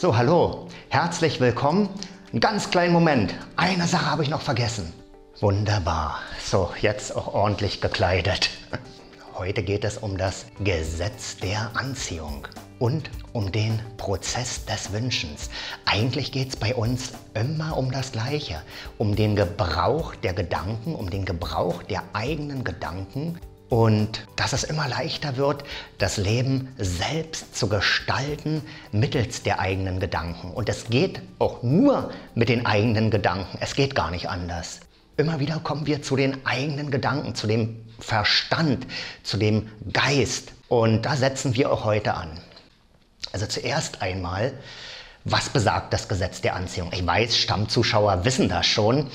So, hallo, herzlich willkommen. Einen ganz kleinen Moment, eine Sache habe ich noch vergessen. Wunderbar, so jetzt auch ordentlich gekleidet. Heute geht es um das Gesetz der Anziehung und um den Prozess des Wünschens. Eigentlich geht es bei uns immer um das Gleiche, um den Gebrauch der Gedanken, um den Gebrauch der eigenen Gedanken und dass es immer leichter wird, das Leben selbst zu gestalten mittels der eigenen Gedanken. Und es geht auch nur mit den eigenen Gedanken, es geht gar nicht anders. Immer wieder kommen wir zu den eigenen Gedanken, zu dem Verstand, zu dem Geist. Und da setzen wir auch heute an. Also zuerst einmal, was besagt das Gesetz der Anziehung? Ich weiß, Stammzuschauer wissen das schon,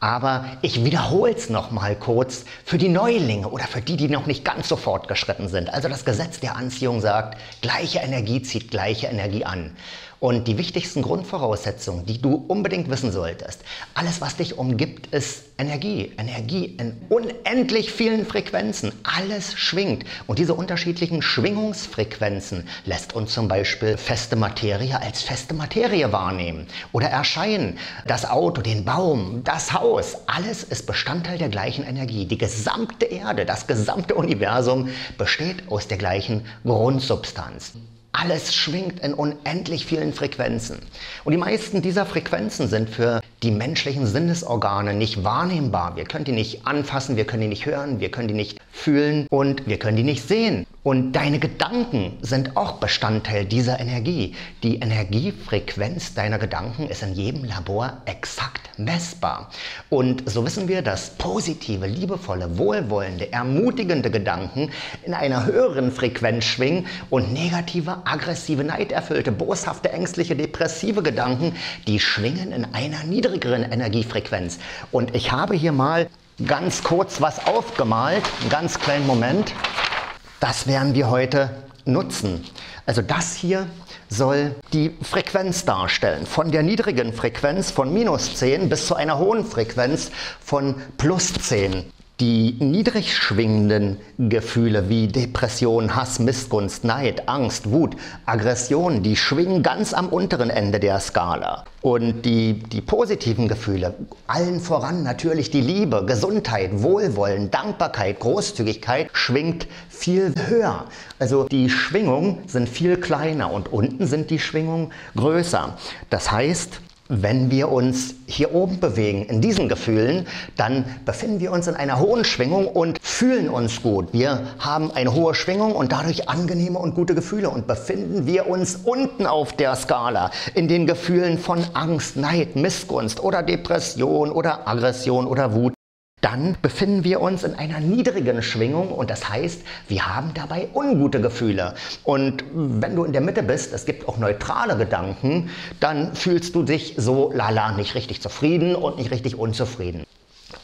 aber ich wiederhole es nochmal kurz für die Neulinge oder für die, die noch nicht ganz so fortgeschritten sind. Also das Gesetz der Anziehung sagt, gleiche Energie zieht gleiche Energie an. Und die wichtigsten Grundvoraussetzungen, die du unbedingt wissen solltest, alles, was dich umgibt, ist Energie. Energie in unendlich vielen Frequenzen. Alles schwingt. Und diese unterschiedlichen Schwingungsfrequenzen lässt uns zum Beispiel feste Materie als feste Materie wahrnehmen oder erscheinen. Das Auto, den Baum, das Haus, alles ist Bestandteil der gleichen Energie. Die gesamte Erde, das gesamte Universum besteht aus der gleichen Grundsubstanz. Alles schwingt in unendlich vielen Frequenzen. Und die meisten dieser Frequenzen sind für die menschlichen Sinnesorgane nicht wahrnehmbar. Wir können die nicht anfassen, wir können die nicht hören, wir können die nicht fühlen und wir können die nicht sehen. Und deine Gedanken sind auch Bestandteil dieser Energie. Die Energiefrequenz deiner Gedanken ist in jedem Labor exakt messbar. Und so wissen wir, dass positive, liebevolle, wohlwollende, ermutigende Gedanken in einer höheren Frequenz schwingen und negative, aggressive, neiderfüllte, boshafte, ängstliche, depressive Gedanken, die schwingen in einer niedrigeren Energiefrequenz. Und ich habe hier mal ganz kurz was aufgemalt, einen ganz kleinen Moment. Das werden wir heute nutzen. Also das hier soll die Frequenz darstellen. Von der niedrigen Frequenz von -10 bis zu einer hohen Frequenz von +10. Die niedrig schwingenden Gefühle wie Depression, Hass, Missgunst, Neid, Angst, Wut, Aggression, die schwingen ganz am unteren Ende der Skala. Und die positiven Gefühle, allen voran natürlich die Liebe, Gesundheit, Wohlwollen, Dankbarkeit, Großzügigkeit, schwingt viel höher. Also die Schwingungen sind viel kleiner und unten sind die Schwingungen größer. Das heißt, wenn wir uns hier oben bewegen, in diesen Gefühlen, dann befinden wir uns in einer hohen Schwingung und fühlen uns gut. Wir haben eine hohe Schwingung und dadurch angenehme und gute Gefühle. Und befinden wir uns unten auf der Skala, in den Gefühlen von Angst, Neid, Missgunst oder Depression oder Aggression oder Wut, dann befinden wir uns in einer niedrigen Schwingung und das heißt, wir haben dabei ungute Gefühle. Und wenn du in der Mitte bist, es gibt auch neutrale Gedanken, dann fühlst du dich so lala, nicht richtig zufrieden und nicht richtig unzufrieden.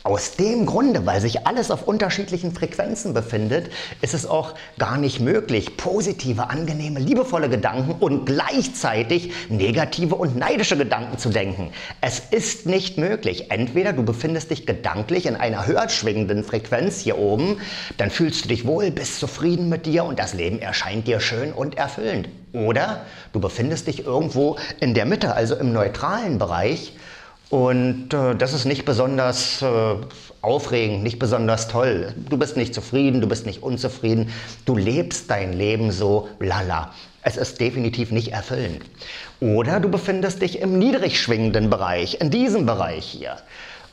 Aus dem Grunde, weil sich alles auf unterschiedlichen Frequenzen befindet, ist es auch gar nicht möglich, positive, angenehme, liebevolle Gedanken und gleichzeitig negative und neidische Gedanken zu denken. Es ist nicht möglich. Entweder du befindest dich gedanklich in einer höher schwingenden Frequenz hier oben, dann fühlst du dich wohl, bist zufrieden mit dir und das Leben erscheint dir schön und erfüllend. Oder du befindest dich irgendwo in der Mitte, also im neutralen Bereich. Und das ist nicht besonders aufregend, nicht besonders toll. Du bist nicht zufrieden, du bist nicht unzufrieden. Du lebst dein Leben so lala. Es ist definitiv nicht erfüllend. Oder du befindest dich im niedrig schwingenden Bereich, in diesem Bereich hier.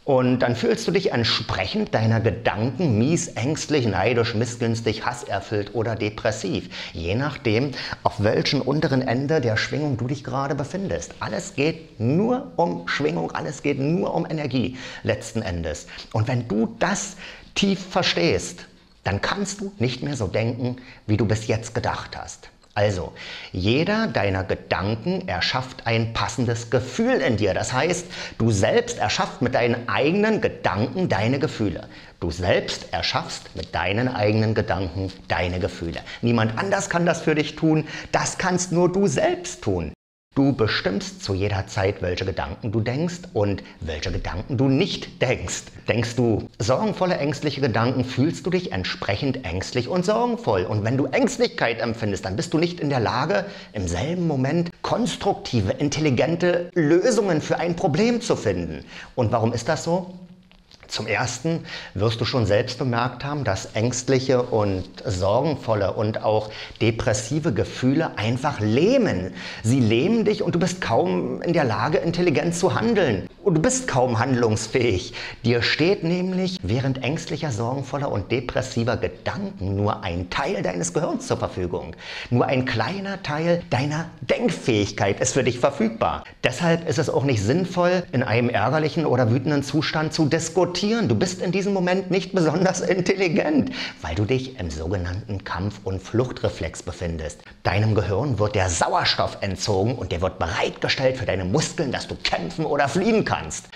Und dann fühlst du dich entsprechend deiner Gedanken mies, ängstlich, neidisch, missgünstig, hasserfüllt oder depressiv. Je nachdem, auf welchem unteren Ende der Schwingung du dich gerade befindest. Alles geht nur um Schwingung, alles geht nur um Energie letzten Endes. Und wenn du das tief verstehst, dann kannst du nicht mehr so denken, wie du bis jetzt gedacht hast. Also, jeder deiner Gedanken erschafft ein passendes Gefühl in dir. Das heißt, du selbst erschaffst mit deinen eigenen Gedanken deine Gefühle. Du selbst erschaffst mit deinen eigenen Gedanken deine Gefühle. Niemand anders kann das für dich tun. Das kannst nur du selbst tun. Du Du bestimmst zu jeder Zeit, welche Gedanken du denkst und welche Gedanken du nicht denkst. Denkst du sorgenvolle, ängstliche Gedanken, fühlst du dich entsprechend ängstlich und sorgenvoll. Und wenn du Ängstlichkeit empfindest, dann bist du nicht in der Lage, im selben Moment konstruktive, intelligente Lösungen für ein Problem zu finden. Und warum ist das so? Zum Ersten wirst du schon selbst bemerkt haben, dass ängstliche und sorgenvolle und auch depressive Gefühle einfach lähmen. Sie lähmen dich und du bist kaum in der Lage, intelligent zu handeln. Und du bist kaum handlungsfähig. Dir steht nämlich während ängstlicher, sorgenvoller und depressiver Gedanken nur ein Teil deines Gehirns zur Verfügung. Nur ein kleiner Teil deiner Denkfähigkeit ist für dich verfügbar. Deshalb ist es auch nicht sinnvoll, in einem ärgerlichen oder wütenden Zustand zu diskutieren. Du bist in diesem Moment nicht besonders intelligent, weil du dich im sogenannten Kampf- und Fluchtreflex befindest. Deinem Gehirn wird der Sauerstoff entzogen und der wird bereitgestellt für deine Muskeln, dass du kämpfen oder fliehen kannst.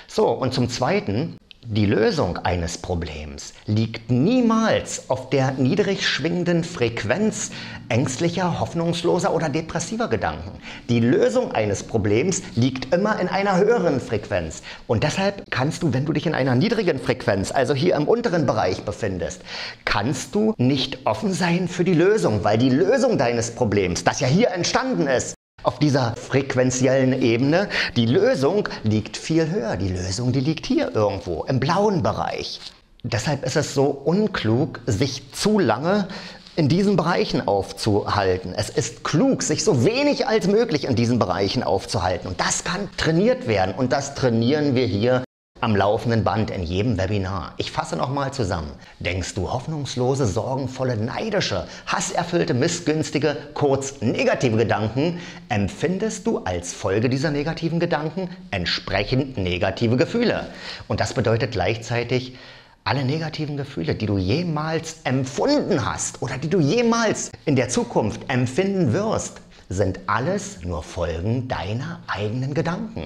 So, und zum Zweiten, die Lösung eines Problems liegt niemals auf der niedrig schwingenden Frequenz ängstlicher, hoffnungsloser oder depressiver Gedanken. Die Lösung eines Problems liegt immer in einer höheren Frequenz. Und deshalb kannst du, wenn du dich in einer niedrigen Frequenz, also hier im unteren Bereich befindest, kannst du nicht offen sein für die Lösung, weil die Lösung deines Problems, das ja hier entstanden ist, auf dieser frequenziellen Ebene, die Lösung liegt viel höher. Die Lösung, die liegt hier irgendwo, im blauen Bereich. Deshalb ist es so unklug, sich zu lange in diesen Bereichen aufzuhalten. Es ist klug, sich so wenig als möglich in diesen Bereichen aufzuhalten. Und das kann trainiert werden. Und das trainieren wir hier am laufenden Band in jedem Webinar. Ich fasse nochmal zusammen. Denkst du hoffnungslose, sorgenvolle, neidische, hasserfüllte, missgünstige, kurz negative Gedanken, empfindest du als Folge dieser negativen Gedanken entsprechend negative Gefühle. Und das bedeutet gleichzeitig, alle negativen Gefühle, die du jemals empfunden hast oder die du jemals in der Zukunft empfinden wirst, sind alles nur Folgen deiner eigenen Gedanken.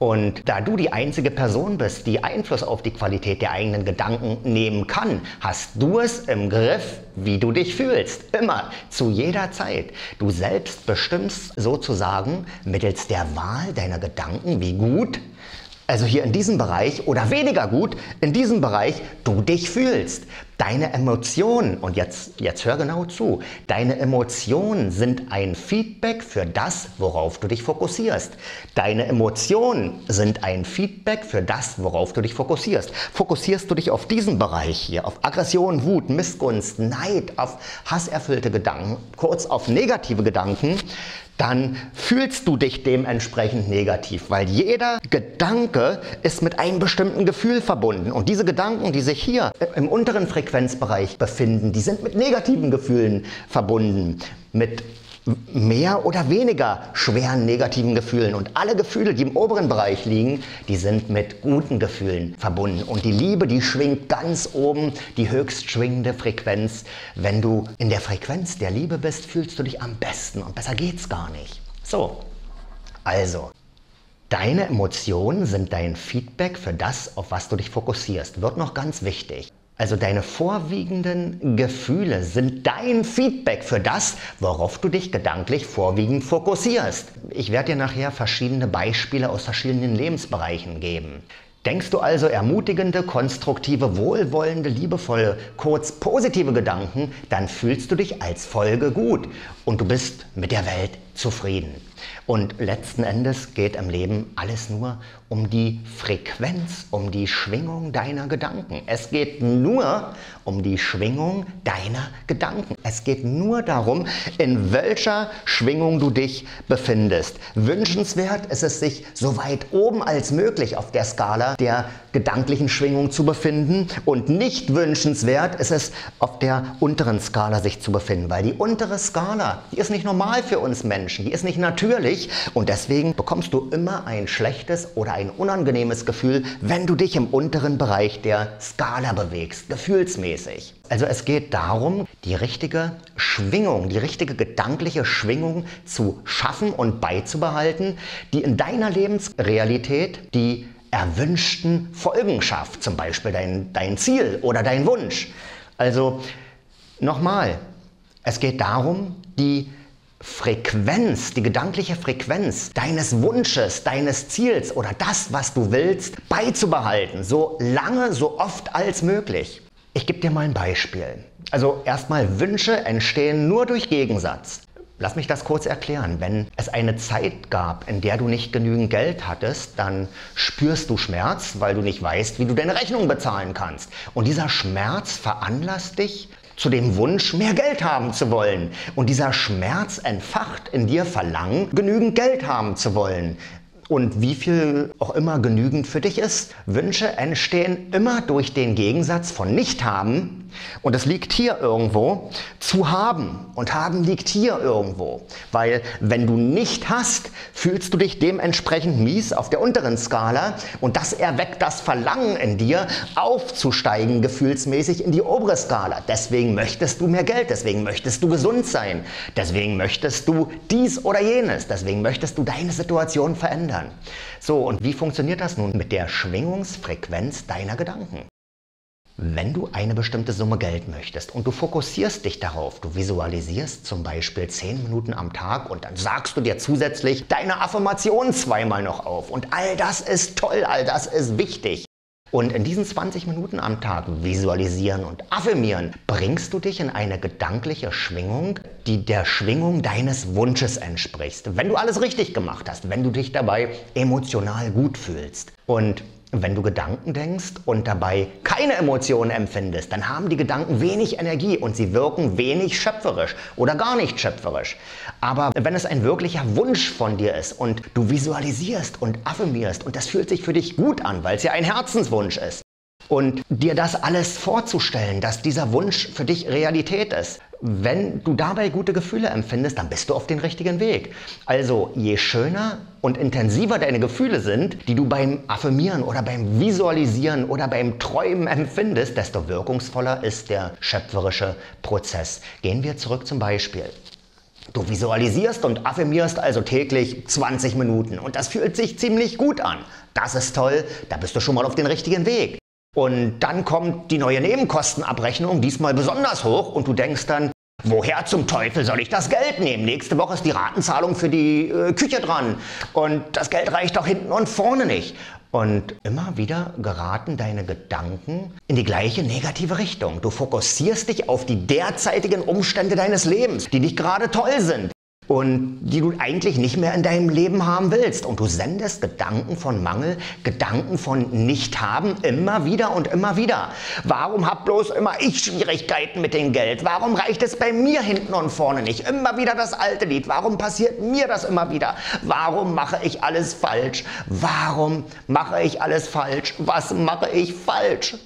Und da du die einzige Person bist, die Einfluss auf die Qualität der eigenen Gedanken nehmen kann, hast du es im Griff, wie du dich fühlst. Immer, zu jeder Zeit. Du selbst bestimmst sozusagen mittels der Wahl deiner Gedanken, wie gut, also hier in diesem Bereich oder weniger gut, in diesem Bereich du dich fühlst. Deine Emotionen, und jetzt hör genau zu, deine Emotionen sind ein Feedback für das, worauf du dich fokussierst. Deine Emotionen sind ein Feedback für das, worauf du dich fokussierst. Fokussierst du dich auf diesen Bereich hier, auf Aggression, Wut, Missgunst, Neid, auf hasserfüllte Gedanken, kurz auf negative Gedanken, dann fühlst du dich dementsprechend negativ, weil jeder Gedanke ist mit einem bestimmten Gefühl verbunden. Und diese Gedanken, die sich hier im unteren Frequenzbereich befinden, die sind mit negativen Gefühlen verbunden, mit mehr oder weniger schweren negativen Gefühlen. Und alle Gefühle, die im oberen Bereich liegen, die sind mit guten Gefühlen verbunden. Und die Liebe, die schwingt ganz oben, die höchst schwingende Frequenz. Wenn du in der Frequenz der Liebe bist, fühlst du dich am besten und besser geht's gar nicht. So, also, deine Emotionen sind dein Feedback für das, auf was du dich fokussierst. Wird noch ganz wichtig. Also deine vorwiegenden Gefühle sind dein Feedback für das, worauf du dich gedanklich vorwiegend fokussierst. Ich werde dir nachher verschiedene Beispiele aus verschiedenen Lebensbereichen geben. Denkst du also ermutigende, konstruktive, wohlwollende, liebevolle, kurz positive Gedanken, dann fühlst du dich als Folge gut und du bist mit der Welt zufrieden. Und letzten Endes geht im Leben alles nur um die Frequenz, um die Schwingung deiner Gedanken. Es geht nur um die Schwingung deiner Gedanken. Es geht nur darum, in welcher Schwingung du dich befindest. Wünschenswert ist es, sich so weit oben als möglich auf der Skala der gedanklichen Schwingung zu befinden. Und nicht wünschenswert ist es, auf der unteren Skala sich zu befinden. Weil die untere Skala, die ist nicht normal für uns Menschen, die ist nicht natürlich. Und deswegen bekommst du immer ein schlechtes oder ein unangenehmes Gefühl, wenn du dich im unteren Bereich der Skala bewegst, gefühlsmäßig. Also es geht darum, die richtige Schwingung, die richtige gedankliche Schwingung zu schaffen und beizubehalten, die in deiner Lebensrealität die erwünschten Folgen schafft, zum Beispiel dein Ziel oder dein Wunsch. Also nochmal, es geht darum, die Frequenz, die gedankliche Frequenz deines Wunsches, deines Ziels oder das, was du willst, beizubehalten, so lange, so oft als möglich. Ich gebe dir mal ein Beispiel. Also erstmal, Wünsche entstehen nur durch Gegensatz. Lass mich das kurz erklären. Wenn es eine Zeit gab, in der du nicht genügend Geld hattest, dann spürst du Schmerz, weil du nicht weißt, wie du deine Rechnung bezahlen kannst. Und dieser Schmerz veranlasst dich zu dem Wunsch, mehr Geld haben zu wollen. Und dieser Schmerz entfacht in dir Verlangen, genügend Geld haben zu wollen. Und wie viel auch immer genügend für dich ist. Wünsche entstehen immer durch den Gegensatz von nicht haben, und das liegt hier irgendwo, zu haben. Und haben liegt hier irgendwo. Weil wenn du nicht hast, fühlst du dich dementsprechend mies auf der unteren Skala. Und das erweckt das Verlangen in dir, aufzusteigen gefühlsmäßig in die obere Skala. Deswegen möchtest du mehr Geld. Deswegen möchtest du gesund sein. Deswegen möchtest du dies oder jenes. Deswegen möchtest du deine Situation verändern. So, und wie funktioniert das nun mit der Schwingungsfrequenz deiner Gedanken? Wenn du eine bestimmte Summe Geld möchtest und du fokussierst dich darauf, du visualisierst zum Beispiel 10 Minuten am Tag und dann sagst du dir zusätzlich deine Affirmation zweimal noch auf. Und all das ist toll, all das ist wichtig. Und in diesen 20 Minuten am Tag visualisieren und affirmieren, bringst du dich in eine gedankliche Schwingung, die der Schwingung deines Wunsches entspricht. Wenn du alles richtig gemacht hast, wenn du dich dabei emotional gut fühlst. Und wenn du Gedanken denkst und dabei keine Emotionen empfindest, dann haben die Gedanken wenig Energie und sie wirken wenig schöpferisch oder gar nicht schöpferisch. Aber wenn es ein wirklicher Wunsch von dir ist und du visualisierst und affirmierst und das fühlt sich für dich gut an, weil es ja ein Herzenswunsch ist, und dir das alles vorzustellen, dass dieser Wunsch für dich Realität ist. Wenn du dabei gute Gefühle empfindest, dann bist du auf dem richtigen Weg. Also je schöner und intensiver deine Gefühle sind, die du beim Affirmieren oder beim Visualisieren oder beim Träumen empfindest, desto wirkungsvoller ist der schöpferische Prozess. Gehen wir zurück zum Beispiel. Du visualisierst und affirmierst also täglich 20 Minuten und das fühlt sich ziemlich gut an. Das ist toll, da bist du schon mal auf dem richtigen Weg. Und dann kommt die neue Nebenkostenabrechnung, diesmal besonders hoch, und du denkst dann, woher zum Teufel soll ich das Geld nehmen? Nächste Woche ist die Ratenzahlung für die Küche dran und das Geld reicht doch hinten und vorne nicht. Und immer wieder geraten deine Gedanken in die gleiche negative Richtung. Du fokussierst dich auf die derzeitigen Umstände deines Lebens, die nicht gerade toll sind. Und die du eigentlich nicht mehr in deinem Leben haben willst. Und du sendest Gedanken von Mangel, Gedanken von Nichthaben immer wieder und immer wieder. Warum hab bloß immer ich Schwierigkeiten mit dem Geld? Warum reicht es bei mir hinten und vorne nicht? Immer wieder das alte Lied. Warum passiert mir das immer wieder? Warum mache ich alles falsch? Warum mache ich alles falsch? Was mache ich falsch?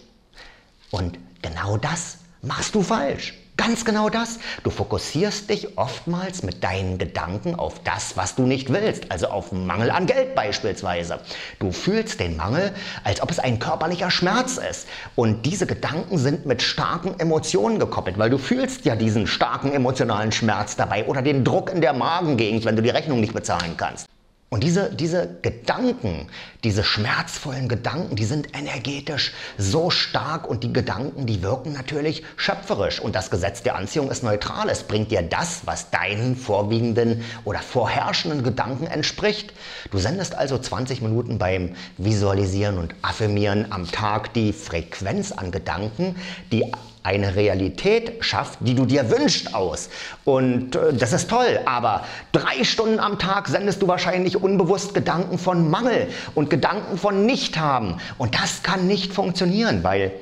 Und genau das machst du falsch. Ganz genau das. Du fokussierst dich oftmals mit deinen Gedanken auf das, was du nicht willst, also auf Mangel an Geld beispielsweise. Du fühlst den Mangel, als ob es ein körperlicher Schmerz ist. Und diese Gedanken sind mit starken Emotionen gekoppelt, weil du fühlst ja diesen starken emotionalen Schmerz dabei oder den Druck in der Magengegend, wenn du die Rechnung nicht bezahlen kannst. Und diese Gedanken, diese schmerzvollen Gedanken, die sind energetisch so stark und die Gedanken, die wirken natürlich schöpferisch. Und das Gesetz der Anziehung ist neutral. Es bringt dir das, was deinen vorwiegenden oder vorherrschenden Gedanken entspricht. Du sendest also 20 Minuten beim Visualisieren und Affirmieren am Tag die Frequenz an Gedanken, die eine Realität schafft, die du dir wünschst, aus. Und das ist toll, aber 3 Stunden am Tag sendest du wahrscheinlich unbewusst Gedanken von Mangel und Gedanken von Nichthaben. Und das kann nicht funktionieren, weil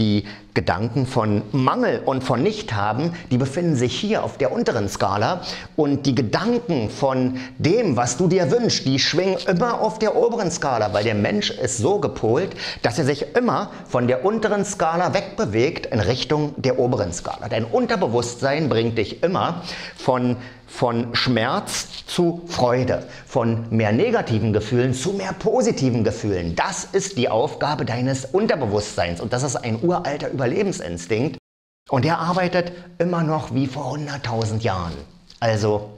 die Gedanken von Mangel und von Nichthaben, die befinden sich hier auf der unteren Skala, und die Gedanken von dem, was du dir wünschst, die schwingen immer auf der oberen Skala, weil der Mensch ist so gepolt, dass er sich immer von der unteren Skala wegbewegt in Richtung der oberen Skala. Dein Unterbewusstsein bringt dich immer von Schmerz zu Freude, von mehr negativen Gefühlen zu mehr positiven Gefühlen. Das ist die Aufgabe deines Unterbewusstseins und das ist ein uralter Überlebensinstinkt und der arbeitet immer noch wie vor 100.000 Jahren. Also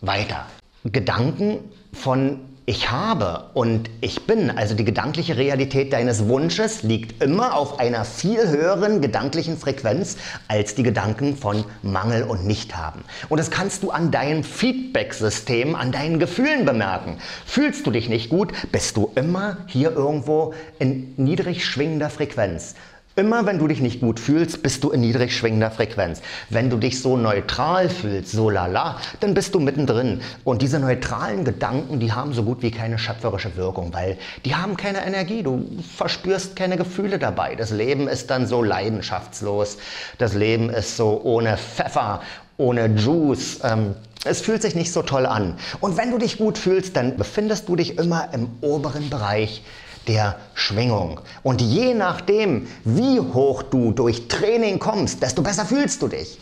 weiter. Gedanken von Ich habe und ich bin, also die gedankliche Realität deines Wunsches, liegt immer auf einer viel höheren gedanklichen Frequenz als die Gedanken von Mangel und Nichthaben. Und das kannst du an deinem Feedback-System, an deinen Gefühlen bemerken. Fühlst du dich nicht gut, bist du immer hier irgendwo in niedrig schwingender Frequenz. Immer wenn du dich nicht gut fühlst, bist du in niedrig schwingender Frequenz. Wenn du dich so neutral fühlst, so lala, dann bist du mittendrin. Und diese neutralen Gedanken, die haben so gut wie keine schöpferische Wirkung, weil die haben keine Energie. Du verspürst keine Gefühle dabei. Das Leben ist dann so leidenschaftslos. Das Leben ist so ohne Pfeffer, ohne Juice. Es fühlt sich nicht so toll an. Und wenn du dich gut fühlst, dann befindest du dich immer im oberen Bereich der Schwingung. Und je nachdem, wie hoch du durch Training kommst, desto besser fühlst du dich.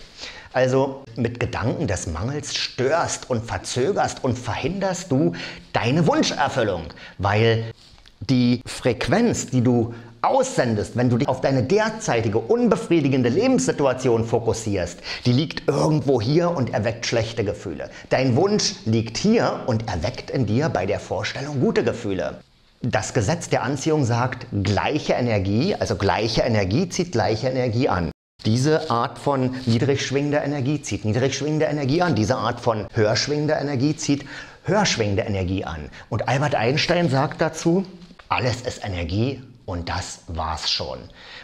Also mit Gedanken des Mangels störst und verzögerst und verhinderst du deine Wunscherfüllung, weil die Frequenz, die du aussendest, wenn du dich auf deine derzeitige unbefriedigende Lebenssituation fokussierst, die liegt irgendwo hier und erweckt schlechte Gefühle. Dein Wunsch liegt hier und erweckt in dir bei der Vorstellung gute Gefühle. Das Gesetz der Anziehung sagt, gleiche Energie, also gleiche Energie zieht gleiche Energie an. Diese Art von niedrig schwingender Energie zieht niedrig schwingende Energie an. Diese Art von höher schwingender Energie zieht höher schwingende Energie an. Und Albert Einstein sagt dazu, alles ist Energie und das war's schon.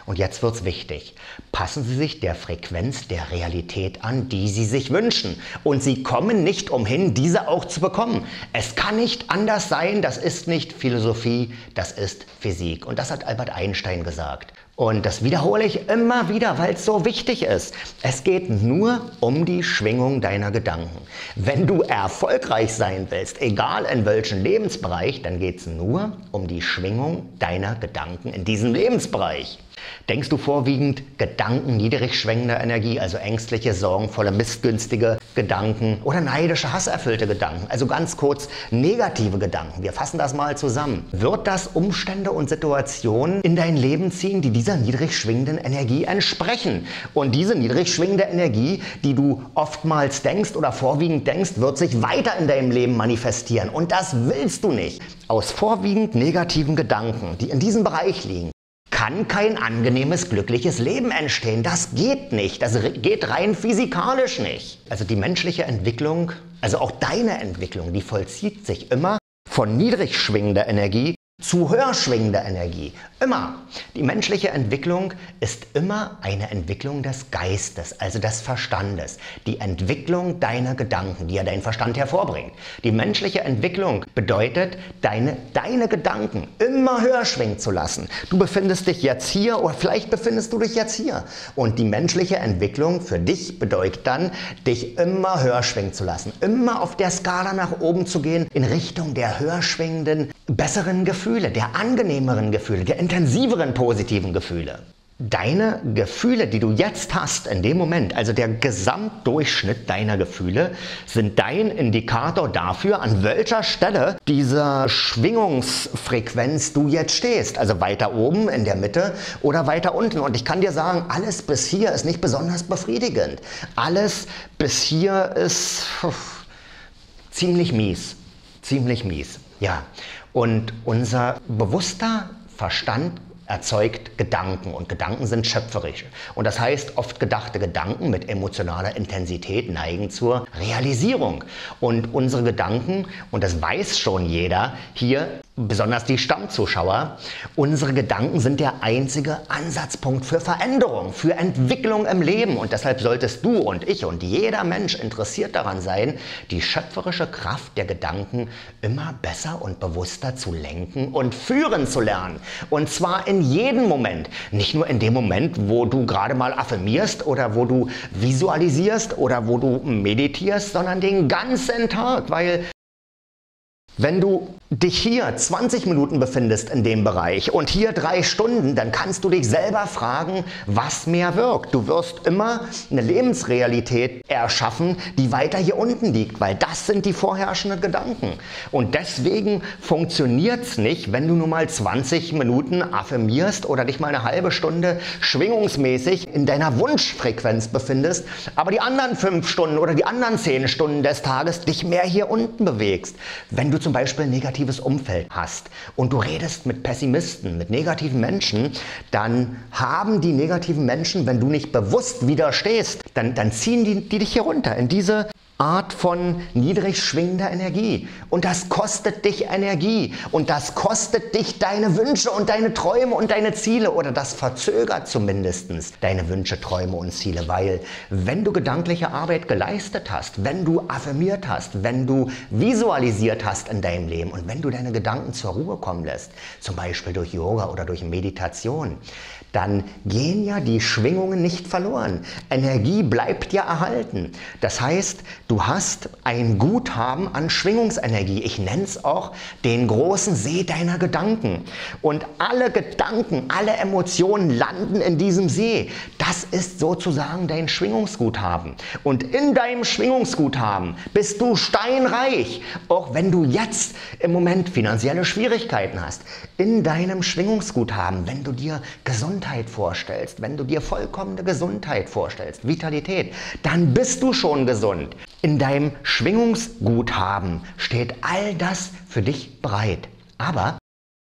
Und jetzt wird's wichtig. Passen Sie sich der Frequenz der Realität an, die Sie sich wünschen. Und Sie kommen nicht umhin, diese auch zu bekommen. Es kann nicht anders sein. Das ist nicht Philosophie, das ist Physik. Und das hat Albert Einstein gesagt. Und das wiederhole ich immer wieder, weil es so wichtig ist. Es geht nur um die Schwingung deiner Gedanken. Wenn du erfolgreich sein willst, egal in welchem Lebensbereich, dann geht es nur um die Schwingung deiner Gedanken in diesem Lebensbereich. Denkst du vorwiegend Gedanken niedrig schwingender Energie, also ängstliche, sorgenvolle, missgünstige Gedanken oder neidische, hasserfüllte Gedanken, also ganz kurz negative Gedanken. Wir fassen das mal zusammen. Wird das Umstände und Situationen in dein Leben ziehen, die dieser niedrig schwingenden Energie entsprechen? Und diese niedrig schwingende Energie, die du oftmals denkst oder vorwiegend denkst, wird sich weiter in deinem Leben manifestieren. Und das willst du nicht. Aus vorwiegend negativen Gedanken, die in diesem Bereich liegen, kann kein angenehmes, glückliches Leben entstehen. Das geht nicht. Das geht rein physikalisch nicht. Also die menschliche Entwicklung, also auch deine Entwicklung, die vollzieht sich immer von niedrig schwingender Energie zu höher schwingender Energie. Immer. Die menschliche Entwicklung ist immer eine Entwicklung des Geistes, also des Verstandes. Die Entwicklung deiner Gedanken, die ja dein Verstand hervorbringt. Die menschliche Entwicklung bedeutet, deine Gedanken immer höher schwingen zu lassen. Du befindest dich jetzt hier oder vielleicht befindest du dich jetzt hier. Und die menschliche Entwicklung für dich bedeutet dann, dich immer höher schwingen zu lassen. Immer auf der Skala nach oben zu gehen in Richtung der höher schwingenden, besseren Gefühle, der angenehmeren Gefühle, der intensiveren positiven Gefühle. Deine Gefühle, die du jetzt hast, in dem Moment, also der Gesamtdurchschnitt deiner Gefühle, sind dein Indikator dafür, an welcher Stelle dieser Schwingungsfrequenz du jetzt stehst. Also weiter oben, in der Mitte oder weiter unten. Und ich kann dir sagen, alles bis hier ist nicht besonders befriedigend. Alles bis hier ist ziemlich mies. Ziemlich mies, ja. Und unser bewusster Verstand erzeugt Gedanken und Gedanken sind schöpferisch. Und das heißt, oft gedachte Gedanken mit emotionaler Intensität neigen zur Realisierung. Und unsere Gedanken, und das weiß schon jeder, hier besonders die Stammzuschauer, unsere Gedanken sind der einzige Ansatzpunkt für Veränderung, für Entwicklung im Leben. Und deshalb solltest du und ich und jeder Mensch interessiert daran sein, die schöpferische Kraft der Gedanken immer besser und bewusster zu lenken und führen zu lernen. Und zwar in jedem Moment. Nicht nur in dem Moment, wo du gerade mal affirmierst oder wo du visualisierst oder wo du meditierst, sondern den ganzen Tag, weil wenn du dich hier 20 Minuten befindest in dem Bereich und hier 3 Stunden, dann kannst du dich selber fragen, was mehr wirkt. Du wirst immer eine Lebensrealität erschaffen, die weiter hier unten liegt, weil das sind die vorherrschenden Gedanken. Und deswegen funktioniert es nicht, wenn du nur mal 20 Minuten affirmierst oder dich mal eine halbe Stunde schwingungsmäßig in deiner Wunschfrequenz befindest, aber die anderen 5 Stunden oder die anderen 10 Stunden des Tages dich mehr hier unten bewegst. Wenn du zum zum Beispiel ein negatives Umfeld hast und du redest mit Pessimisten, mit negativen Menschen, dann haben die negativen Menschen, wenn du nicht bewusst widerstehst, dann ziehen die dich hier runter in diese Art von niedrig schwingender Energie. Und das kostet dich Energie. Und das kostet dich deine Wünsche und deine Träume und deine Ziele. Oder das verzögert zumindest deine Wünsche, Träume und Ziele. Weil wenn du gedankliche Arbeit geleistet hast, wenn du affirmiert hast, wenn du visualisiert hast in deinem Leben und wenn du deine Gedanken zur Ruhe kommen lässt, zum Beispiel durch Yoga oder durch Meditation, dann gehen ja die Schwingungen nicht verloren. Energie bleibt ja erhalten. Das heißt, du hast ein Guthaben an Schwingungsenergie. Ich nenne es auch den großen See deiner Gedanken. Und alle Gedanken, alle Emotionen landen in diesem See. Das ist sozusagen dein Schwingungsguthaben. Und in deinem Schwingungsguthaben bist du steinreich. Auch wenn du jetzt im Moment finanzielle Schwierigkeiten hast. In deinem Schwingungsguthaben, wenn du dir Gesundheit vorstellst, wenn du dir vollkommene Gesundheit vorstellst, Vitalität, dann bist du schon gesund. In deinem Schwingungsguthaben steht all das für dich bereit. Aber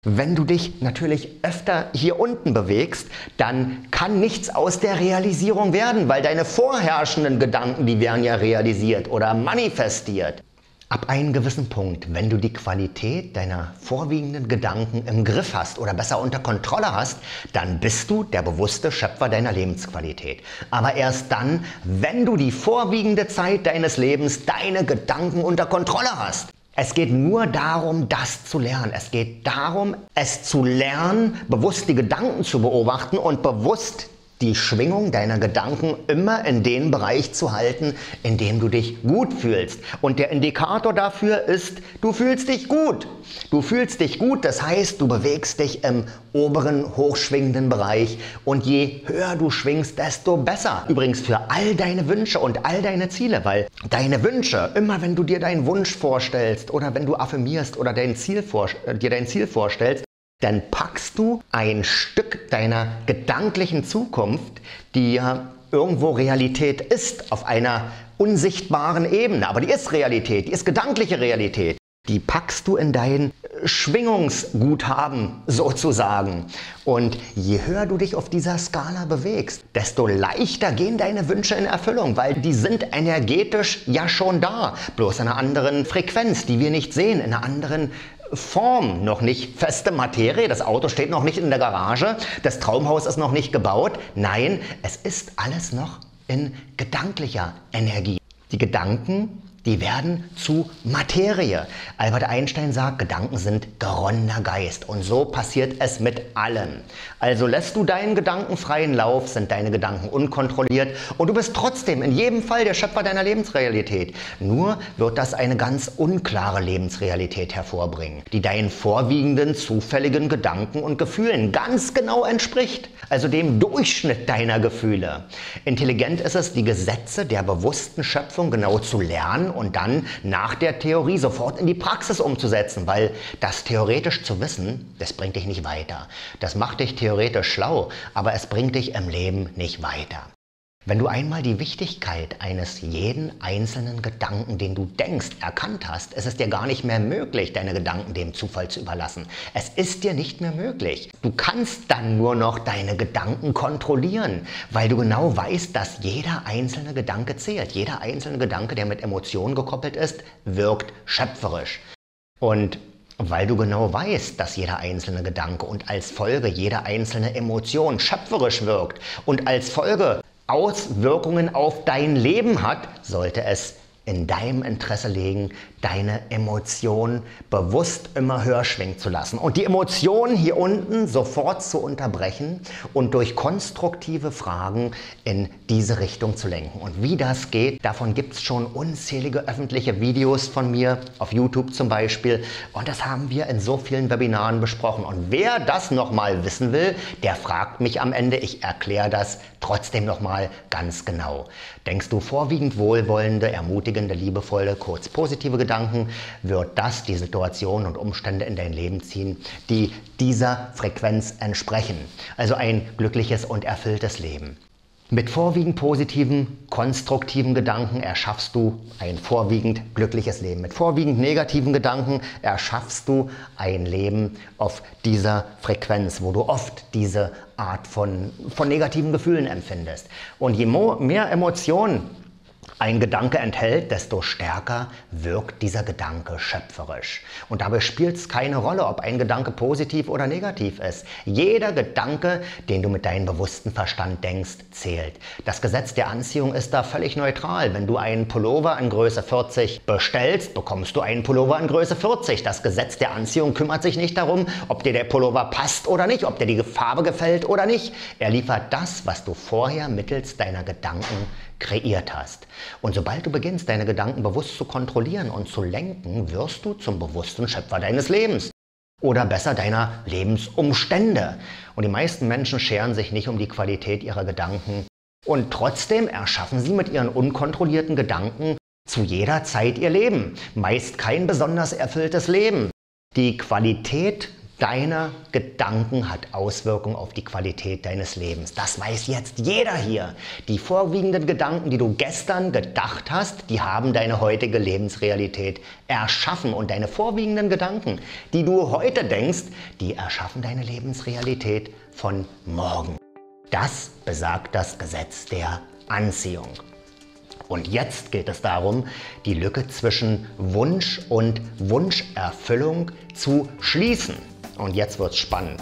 wenn du dich natürlich öfter hier unten bewegst, dann kann nichts aus der Realisierung werden, weil deine vorherrschenden Gedanken, die werden ja realisiert oder manifestiert. Ab einem gewissen Punkt, wenn du die Qualität deiner vorwiegenden Gedanken im Griff hast oder besser unter Kontrolle hast, dann bist du der bewusste Schöpfer deiner Lebensqualität. Aber erst dann, wenn du die vorwiegende Zeit deines Lebens, deine Gedanken unter Kontrolle hast. Es geht nur darum, das zu lernen. Es geht darum, es zu lernen, bewusst die Gedanken zu beobachten und bewusst die Schwingung deiner Gedanken immer in den Bereich zu halten, in dem du dich gut fühlst. Und der Indikator dafür ist, du fühlst dich gut. Du fühlst dich gut, das heißt, du bewegst dich im oberen, hochschwingenden Bereich. Und je höher du schwingst, desto besser. Übrigens für all deine Wünsche und all deine Ziele, weil deine Wünsche, immer wenn du dir deinen Wunsch vorstellst oder wenn du affirmierst oder dir dein Ziel vorstellst, dann packst du ein Stück deiner gedanklichen Zukunft, die ja irgendwo Realität ist, auf einer unsichtbaren Ebene. Aber die ist Realität, die ist gedankliche Realität. Die packst du in dein Schwingungsguthaben sozusagen. Und je höher du dich auf dieser Skala bewegst, desto leichter gehen deine Wünsche in Erfüllung, weil die sind energetisch ja schon da, bloß in einer anderen Frequenz, die wir nicht sehen, in einer anderen Form, noch nicht feste Materie, das Auto steht noch nicht in der Garage, das Traumhaus ist noch nicht gebaut. Nein, es ist alles noch in gedanklicher Energie. Die Gedanken, die werden zu Materie. Albert Einstein sagt, Gedanken sind geronnener Geist. Und so passiert es mit allem. Also lässt du deinen Gedanken freien Lauf, sind deine Gedanken unkontrolliert und du bist trotzdem in jedem Fall der Schöpfer deiner Lebensrealität. Nur wird das eine ganz unklare Lebensrealität hervorbringen, die deinen vorwiegenden, zufälligen Gedanken und Gefühlen ganz genau entspricht. Also dem Durchschnitt deiner Gefühle. Intelligent ist es, die Gesetze der bewussten Schöpfung genau zu lernen und dann nach der Theorie sofort in die Praxis umzusetzen, weil das theoretisch zu wissen, das bringt dich nicht weiter. Das macht dich theoretisch schlau, aber es bringt dich im Leben nicht weiter. Wenn du einmal die Wichtigkeit eines jeden einzelnen Gedanken, den du denkst, erkannt hast, ist es dir gar nicht mehr möglich, deine Gedanken dem Zufall zu überlassen. Es ist dir nicht mehr möglich. Du kannst dann nur noch deine Gedanken kontrollieren, weil du genau weißt, dass jeder einzelne Gedanke zählt. Jeder einzelne Gedanke, der mit Emotionen gekoppelt ist, wirkt schöpferisch. Und weil du genau weißt, dass jeder einzelne Gedanke und als Folge jede einzelne Emotion schöpferisch wirkt und als Folge Auswirkungen auf dein Leben hat, sollte es in deinem Interesse liegen, deine Emotionen bewusst immer höher schwingen zu lassen und die Emotionen hier unten sofort zu unterbrechen und durch konstruktive Fragen in diese Richtung zu lenken. Und wie das geht, davon gibt es schon unzählige öffentliche Videos von mir, auf YouTube zum Beispiel. Und das haben wir in so vielen Webinaren besprochen. Und wer das nochmal wissen will, der fragt mich am Ende. Ich erkläre das trotzdem nochmal ganz genau. Denkst du vorwiegend wohlwollende, ermutigende, liebevolle, kurz positive Gedanken, wird das die Situation und Umstände in dein Leben ziehen, die dieser Frequenz entsprechen. Also ein glückliches und erfülltes Leben. Mit vorwiegend positiven, konstruktiven Gedanken erschaffst du ein vorwiegend glückliches Leben. Mit vorwiegend negativen Gedanken erschaffst du ein Leben auf dieser Frequenz, wo du oft diese Art von negativen Gefühlen empfindest. Und je mehr Emotionen ein Gedanke enthält, desto stärker wirkt dieser Gedanke schöpferisch. Und dabei spielt es keine Rolle, ob ein Gedanke positiv oder negativ ist. Jeder Gedanke, den du mit deinem bewussten Verstand denkst, zählt. Das Gesetz der Anziehung ist da völlig neutral. Wenn du einen Pullover in Größe 40 bestellst, bekommst du einen Pullover in Größe 40. Das Gesetz der Anziehung kümmert sich nicht darum, ob dir der Pullover passt oder nicht, ob dir die Farbe gefällt oder nicht. Er liefert das, was du vorher mittels deiner Gedanken kreiert hast. Und sobald du beginnst, deine Gedanken bewusst zu kontrollieren und zu lenken, wirst du zum bewussten Schöpfer deines Lebens. Oder besser deiner Lebensumstände. Und die meisten Menschen scheren sich nicht um die Qualität ihrer Gedanken. Und trotzdem erschaffen sie mit ihren unkontrollierten Gedanken zu jeder Zeit ihr Leben. Meist kein besonders erfülltes Leben. Die Qualität deiner Gedanken hat Auswirkungen auf die Qualität deines Lebens. Das weiß jetzt jeder hier. Die vorwiegenden Gedanken, die du gestern gedacht hast, die haben deine heutige Lebensrealität erschaffen. Und deine vorwiegenden Gedanken, die du heute denkst, die erschaffen deine Lebensrealität von morgen. Das besagt das Gesetz der Anziehung. Und jetzt geht es darum, die Lücke zwischen Wunsch und Wunscherfüllung zu schließen. Und jetzt wird's spannend.